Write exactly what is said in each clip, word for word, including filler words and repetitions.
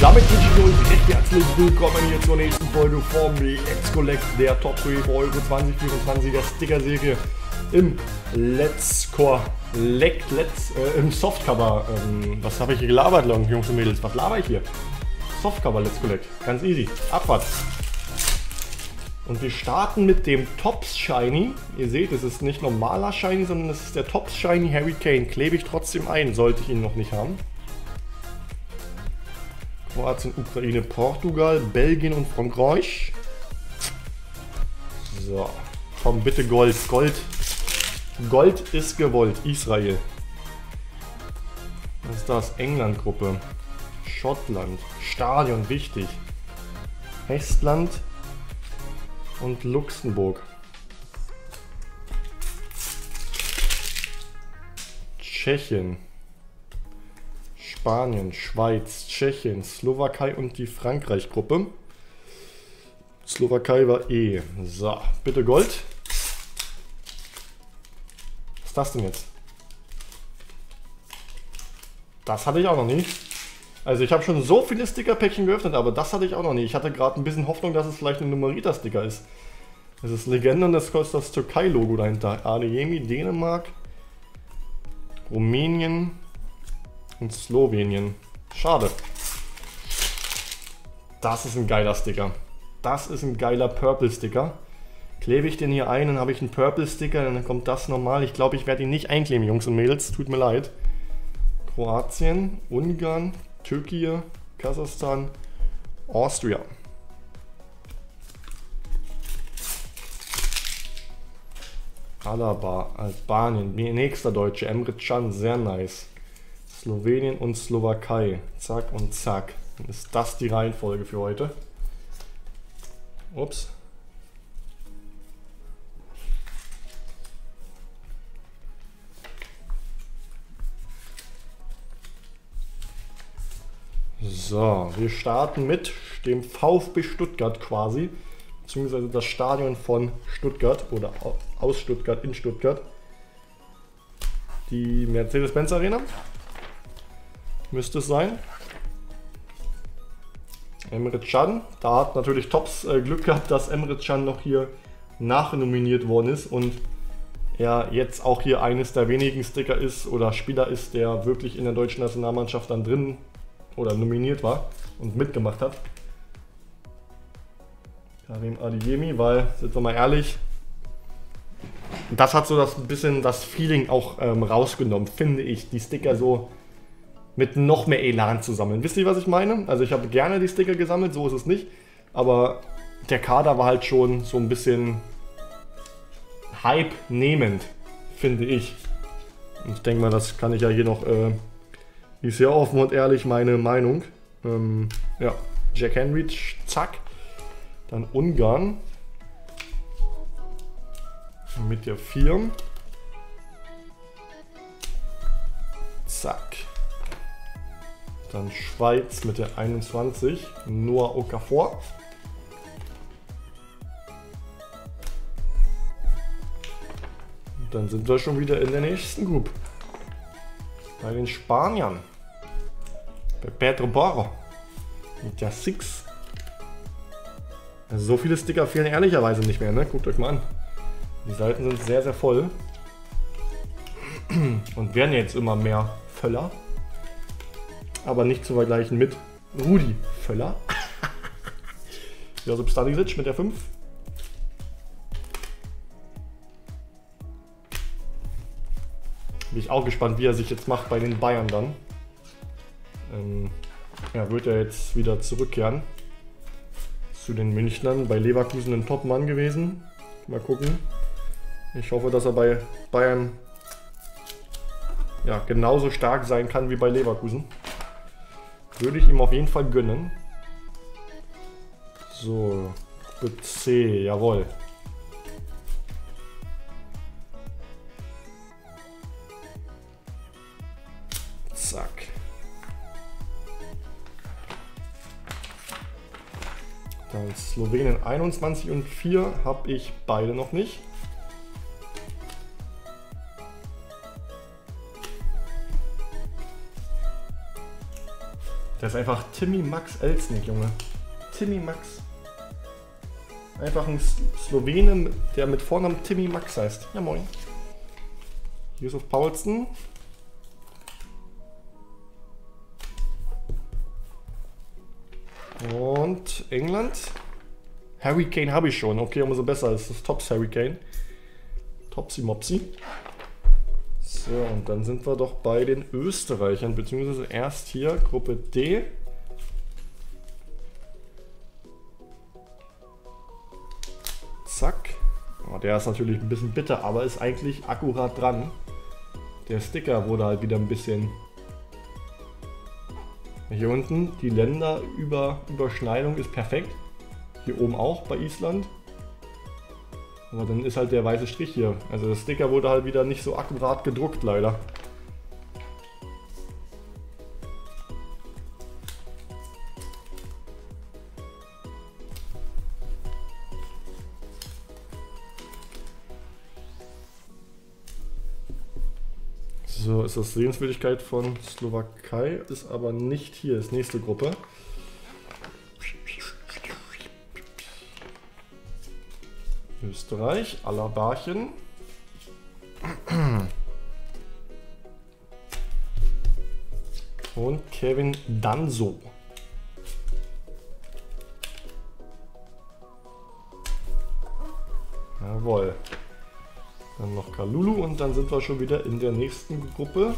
Damit wünsche ich euch recht herzlich willkommen hier zur nächsten Folge vom Let's Collect, der Top drei für Euro zwanzig vierundzwanziger Sticker-Serie im Let's Collect, Let's, äh, im Softcover. Ähm, was habe ich hier gelabert, Jungs und Mädels? Was laber ich hier? Softcover Let's Collect, ganz easy, Abfahrt. Und wir starten mit dem Tops Shiny. Ihr seht, es ist nicht normaler Shiny, sondern es ist der Tops Shiny Harry Kane. Klebe ich trotzdem ein, sollte ich ihn noch nicht haben. Kroatien, Ukraine, Portugal, Belgien und Frankreich. So, komm bitte Gold, Gold, Gold ist gewollt, Israel. Was ist das? England-Gruppe, Schottland, Stadion, wichtig, Estland und Luxemburg. Tschechien. Spanien, Schweiz, Tschechien, Slowakei und die Frankreich-Gruppe. Slowakei war eh. So, bitte Gold. Was ist das denn jetzt? Das hatte ich auch noch nie. Also ich habe schon so viele Sticker-Päckchen geöffnet, aber das hatte ich auch noch nie. Ich hatte gerade ein bisschen Hoffnung, dass es vielleicht ein Numerita-Sticker ist. Das ist Legende und das kostet das Türkei-Logo dahinter. Adiyemi, Dänemark, Rumänien und Slowenien. Schade. Das ist ein geiler Sticker. Das ist ein geiler Purple Sticker. Klebe ich den hier ein, dann habe ich einen Purple Sticker, dann kommt das normal. Ich glaube, ich werde ihn nicht einkleben, Jungs und Mädels. Tut mir leid. Kroatien, Ungarn, Türkei, Kasachstan, Austria. Alaba, Albanien. Nächster Deutsche, Emre Can, sehr nice. Slowenien und Slowakei. Zack und zack. Dann ist das die Reihenfolge für heute. Ups. So, wir starten mit dem VfB Stuttgart quasi. Beziehungsweise das Stadion von Stuttgart oder aus Stuttgart in Stuttgart. Die Mercedes-Benz Arena. Müsste es sein. Emre Can. Da hat natürlich Tops äh, Glück gehabt, dass Emre Can noch hier nachnominiert worden ist und er jetzt auch hier eines der wenigen Sticker ist oder Spieler ist, der wirklich in der deutschen Nationalmannschaft dann drin oder nominiert war und mitgemacht hat. Karim Adiyemi, weil, sind wir mal ehrlich, das hat so das ein bisschen das Feeling auch ähm, rausgenommen, finde ich. Die Sticker so mit noch mehr Elan zu sammeln. Wisst ihr, was ich meine? Also ich habe gerne die Sticker gesammelt, so ist es nicht. Aber der Kader war halt schon so ein bisschen hype-nehmend, finde ich. Und ich denke mal, das kann ich ja hier noch, äh, ist sehr offen und ehrlich meine Meinung. Ähm, ja, Jack Hendrick, zack. Dann Ungarn. Mit der vier. Zack. Dann Schweiz mit der einundzwanzig, Noah Okafor. Und dann sind wir schon wieder in der nächsten Gruppe. Bei den Spaniern. Bei Pedro Barro. Mit der sechs. Also so viele Sticker fehlen ehrlicherweise nicht mehr, ne? Guckt euch mal an. Die Seiten sind sehr, sehr voll. Und werden jetzt immer mehr Völler. Aber nicht zu vergleichen mit Rudi Völler. Josip Stanišić mit der fünf. Bin ich auch gespannt, wie er sich jetzt macht bei den Bayern dann. Ähm, ja, wird er jetzt wieder zurückkehren zu den Münchnern. Bei Leverkusen ein Topmann gewesen. Mal gucken. Ich hoffe, dass er bei Bayern ja, genauso stark sein kann wie bei Leverkusen. Würde ich ihm auf jeden Fall gönnen. So, Gruppe C, jawohl. Zack. Dann Slowenien einundzwanzig und vier habe ich beide noch nicht. Der ist einfach Timmy Max Elsnik, Junge. Timmy Max. Einfach ein Slowene, der mit Vornamen Timmy Max heißt. Ja, moin. Josef Paulsen. Und England. Harry Kane habe ich schon. Okay, umso besser. Das ist Tops Harry Kane. Topsy Mopsy. So, und dann sind wir doch bei den Österreichern, beziehungsweise erst hier Gruppe D. Zack. Oh, der ist natürlich ein bisschen bitter, aber ist eigentlich akkurat dran. Der Sticker wurde halt wieder ein bisschen... Hier unten die Länderüberschneidung ist perfekt. Hier oben auch bei Island. Aber dann ist halt der weiße Strich hier. Also der Sticker wurde halt wieder nicht so akkurat gedruckt, leider. So, ist das Sehenswürdigkeit von Slowakei, ist aber nicht hier, ist nächste Gruppe. Österreich, Alabachien. Und Kevin Danso. Jawohl. Dann noch Kalulu und dann sind wir schon wieder in der nächsten Gruppe.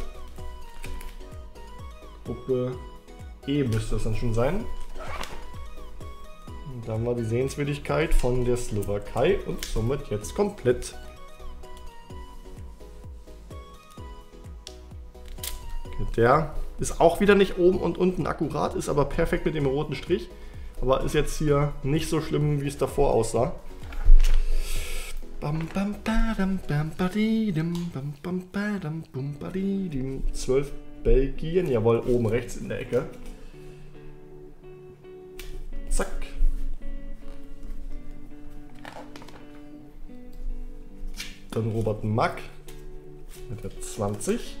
Gruppe E müsste das dann schon sein. Da haben wir die Sehenswürdigkeit von der Slowakei und somit jetzt komplett. Okay, der ist auch wieder nicht oben und unten akkurat, ist aber perfekt mit dem roten Strich. Aber ist jetzt hier nicht so schlimm, wie es davor aussah. zwölf Belgien, jawohl, oben rechts in der Ecke. Zack. Dann Robert Mack mit der zwanzig.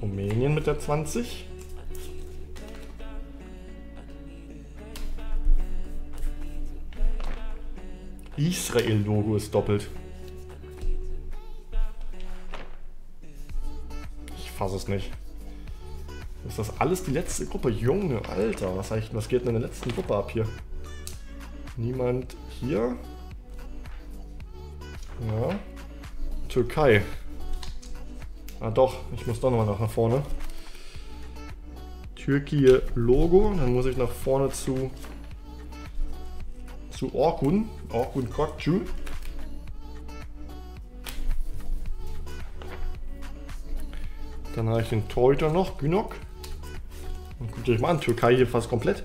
Rumänien mit der zwanzig. Israel-Logo ist doppelt. Ich fasse es nicht. Ist das alles die letzte Gruppe? Junge, Alter, was, ich, was geht denn in der letzten Gruppe ab hier? Niemand hier. Ja. Türkei. Ah doch, ich muss doch nochmal nach vorne. Türkei Logo, dann muss ich nach vorne zu zu Orkun, Orkun Kökçü. Dann habe ich den Torhüter noch, Günok. Und guckt euch mal an, Türkei hier fast komplett.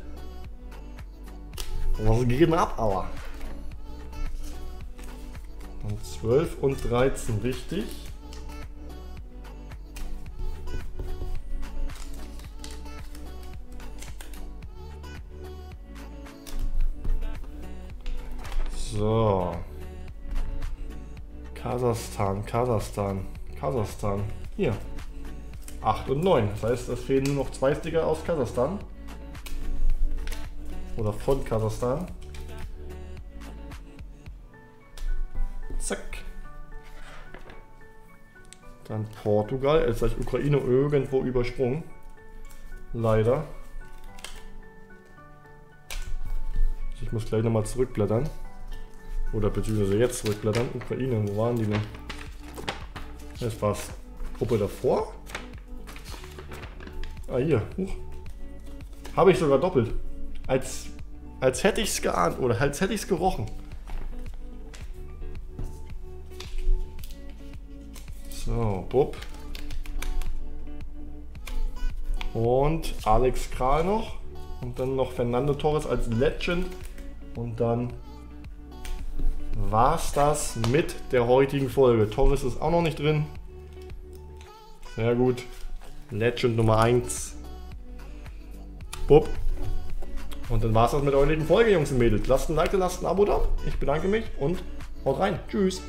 Was geht denn ab, aber? Dann zwölf und dreizehn, richtig. So. Kasachstan, Kasachstan, Kasachstan. Hier. acht und neun. Das heißt, es fehlen nur noch zwei Sticker aus Kasachstan. Oder von Kasachstan. Zack. Dann Portugal. Jetzt habe ich Ukraine irgendwo übersprungen. Leider. Ich muss gleich nochmal zurückblättern. Oder beziehungsweise jetzt zurückblättern. Ukraine, wo waren die denn? Das war's. Gruppe davor. Ah, hier. Huch. Habe ich sogar doppelt. Als, als hätte ich es geahnt oder als hätte ich es gerochen. So, bupp. Und Alex Kral noch. Und dann noch Fernando Torres als Legend. Und dann war's das mit der heutigen Folge. Torres ist auch noch nicht drin. Sehr gut. Legend Nummer eins. Bupp. Und dann war es das mit der heutigen Folge, Jungs und Mädels. Lasst ein Like, lasst ein Abo da. Ich bedanke mich und haut rein. Tschüss.